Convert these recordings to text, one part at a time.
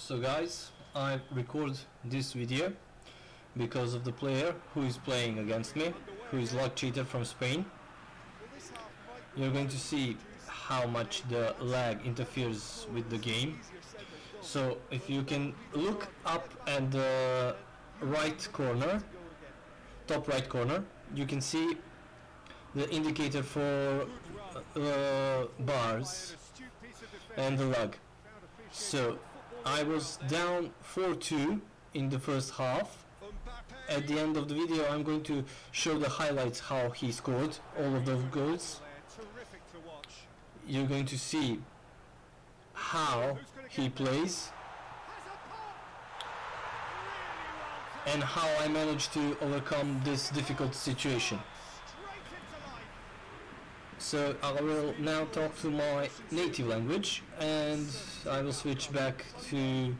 So guys, I record this video because of the player who is playing against me, who is luck cheater from Spain. You're going to see how much the lag interferes with the game. So if you can look up at the right corner, top right corner, you can see the indicator for bars and the lag. So I was down 4-2 in the first half. At the end of the video I'm going to show the highlights how he scored all of those goals. You're going to see how he plays and how I managed to overcome this difficult situation. So I will now talk to my native language and I will switch back to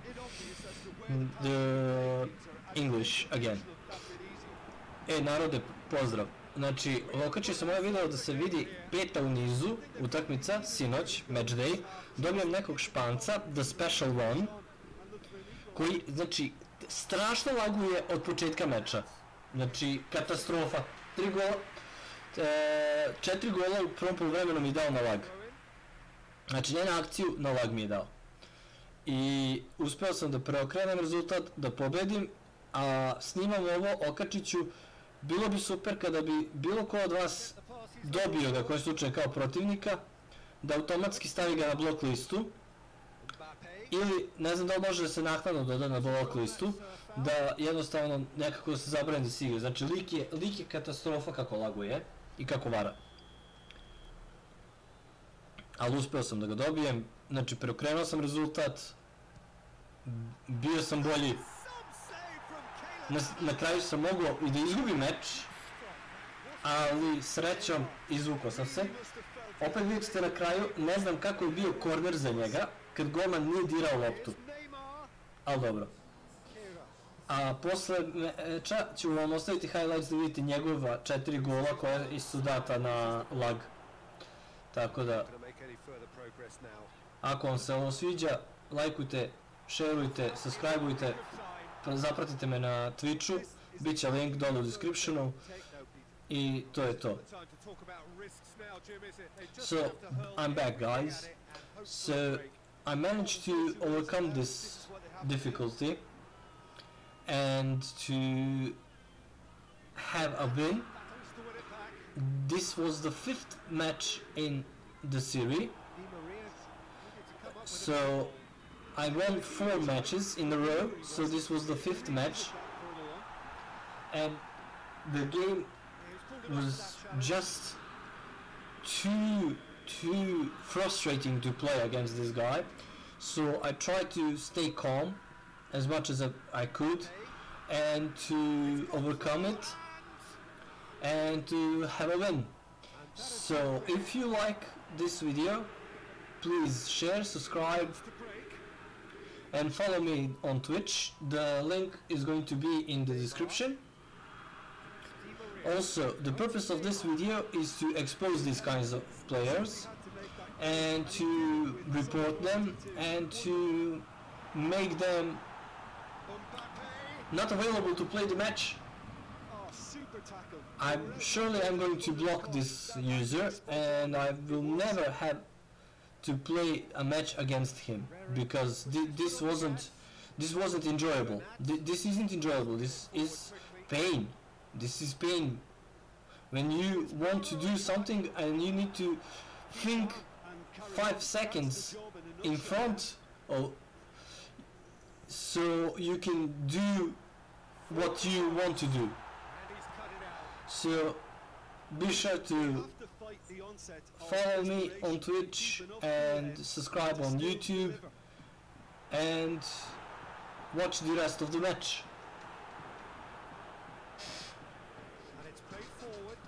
the English again. E narode, pozdrav. Znači, okačio sam ovaj video da se vidi peta u nizu, utakmica, sinoć, matchday. Dobijam nekog Španca, The Special One, koji, znači, strašno laguje od početka meča. Znači, katastrofa. 4 gola u prvom poluvremenu mi je dao na lag. Znači, ne na akciju, na lag mi je dao. I uspeo sam da preokrenem rezultat, da pobedim, a snimam ovo, okačit ću. Bilo bi super kada bi bilo ko od vas dobio ga koji slučaj kao protivnika, da automatski stavi ga na blok listu, ili ne znam da li može da se naknadno doda na blok listu, da jednostavno nekako se zabrani da se igra. Znači lik je katastrofa kako laguje I kako vara. Ali uspeo sam da ga dobijem, znači preokrenuo sam rezultat, bio sam bolji. Na kraju sam mogao I da izgubim meč, ali srećom izvukao sam se. Opet vidjeti ste na kraju, ne znam kako je bio korner za njega, kad golman nije dirao loptu. Ali dobro. A posle meča ću vam ostaviti highlights da vidite njegova 4 gola koja su data na lag. Tako da, ako vam se ovo sviđa, lajkujte, šerujte, subscribeujte. Zapratite me na Twitchu, bit će link dole u descriptionu I to je to. So, I'm back guys. So, I managed to overcome this difficulty and to have a win. This was the 5th match in the series. So, I won 4 matches in a row, so this was the 5th match, and the game was just too frustrating to play against this guy, so I tried to stay calm as much as I could and to overcome it and to have a win. So if you like this video, please share, subscribe, and follow me on Twitch. The link is going to be in the description. Also, the purpose of this video is to expose these kinds of players and to report them and to make them not available to play the match. I'm surely going to block this user and I will never have to play a match against him because this wasn't enjoyable. This isn't enjoyable. This is pain. This is pain when you want to do something and you need to think 5 seconds in front of so you can do what you want to do. So be sure to follow me on Twitch and subscribe on YouTube and watch the rest of the match. And it's played forward.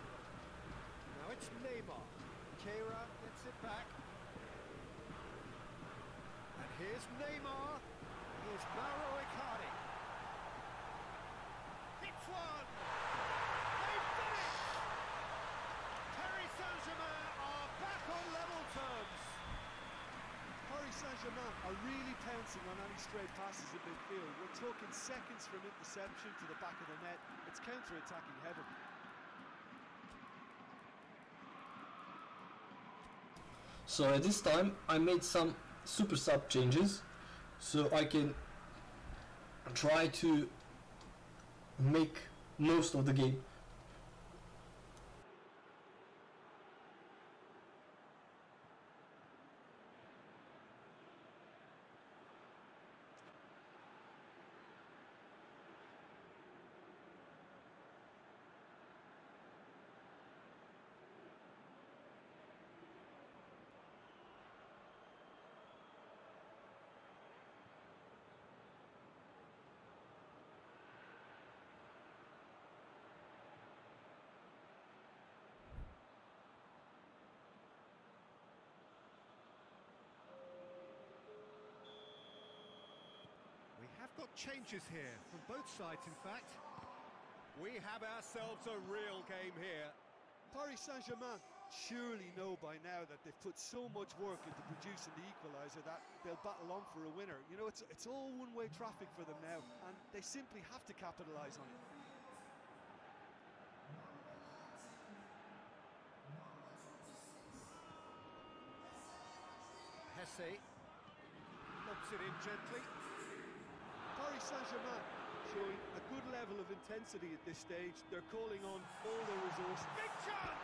Now it's Neymar. Keira gets it back. And here's Neymar. Here's Mauro Icardi. It's one. They've done it. Paris Saint-Germain are back on level terms. Paris Saint-Germain are really pouncing on any stray passes in midfield. We're talking seconds from interception to the back of the net. It's counter-attacking heaven. So at this time, I made some super sub changes, so I can try to make most of the game. Have got changes here from both sides. In fact, we have ourselves a real game here. Paris Saint-Germain surely know by now that they've put so much work into producing the equaliser that they'll battle on for a winner. You know, it's all one-way traffic for them now, and they simply have to capitalise on it. Hesse lobs it in gently. Paris Saint-Germain showing a good level of intensity at this stage. They're calling on all their resources. Big chance!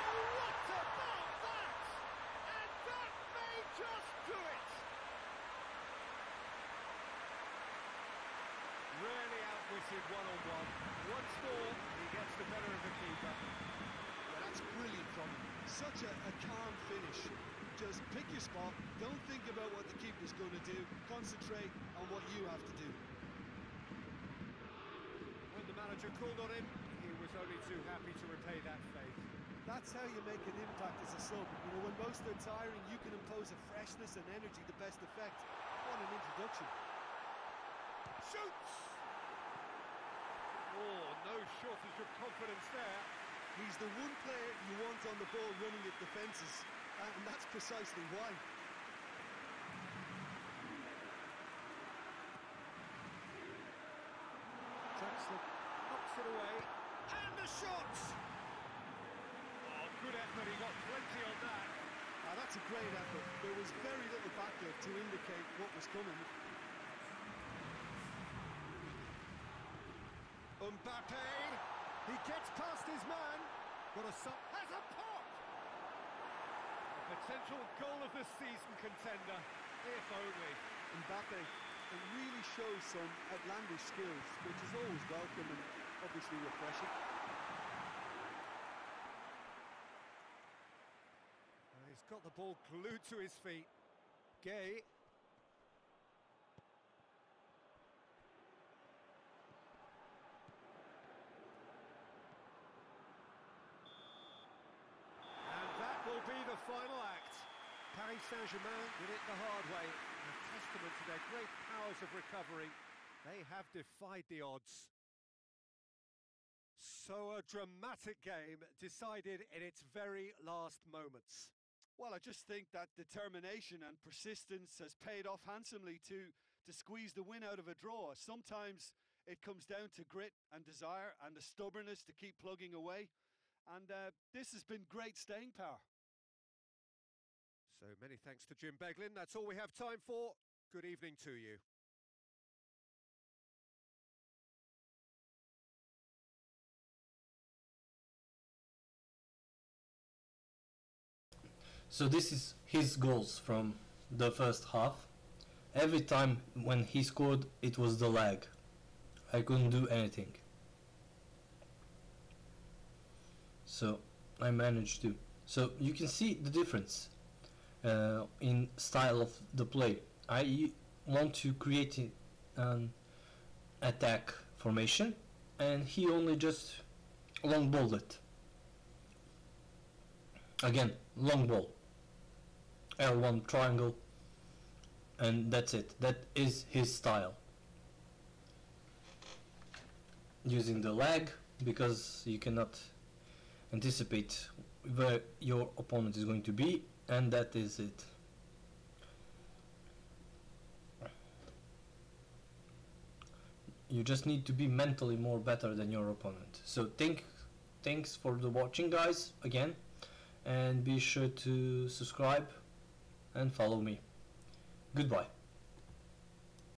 Oh, what about that? And that may just do it! Really outwitted one-on-one. Once more, he gets the better of the keeper. Well, that's brilliant from him. Such a calm finish. Just pick your spot, don't think about what the keeper's going to do, concentrate on what you have to do. When the manager called on him, he was only too happy to repay that faith. That's how you make an impact as a sub. You know, when most are tiring, you can impose a freshness and energy to best effect. What an introduction. Shoots! Oh, no shortage of confidence there. He's the one player you want on the ball running at defences. And that's precisely why. Jackson knocks it away. And the shot! Oh, good effort. He got plenty on that. Now, that's a great effort. There was very little backup to indicate what was coming. Mbappe. He gets past his man. What a shot. Has a pop! Potential goal of the season contender, if only. Mbappe, it really shows some outlandish skills, which is always welcome and obviously refreshing. And he's got the ball glued to his feet. Gay. Final act. Paris Saint-Germain did it the hard way. A testament to their great powers of recovery. They have defied the odds. So a dramatic game decided in its very last moments. Well, I just think that determination and persistence has paid off handsomely to squeeze the win out of a draw. Sometimes it comes down to grit and desire and the stubbornness to keep plugging away. And this has been great staying power. So many thanks to Jim Beglin. That's all we have time for. Good evening to you. So this is his goals from the first half. Every time when he scored, it was the lag. I couldn't do anything. So I managed to. So you can see the difference. In style of the play, I want to create an attack formation, and he only just long balled it. Again, long ball, L1 triangle, and that's it. That is his style. Using the lag, because you cannot anticipate where your opponent is going to be. And that is it. you just need to be mentally more better than your opponent. So thanks for the watching, guys, again, and be sure to subscribe and follow me. Goodbye.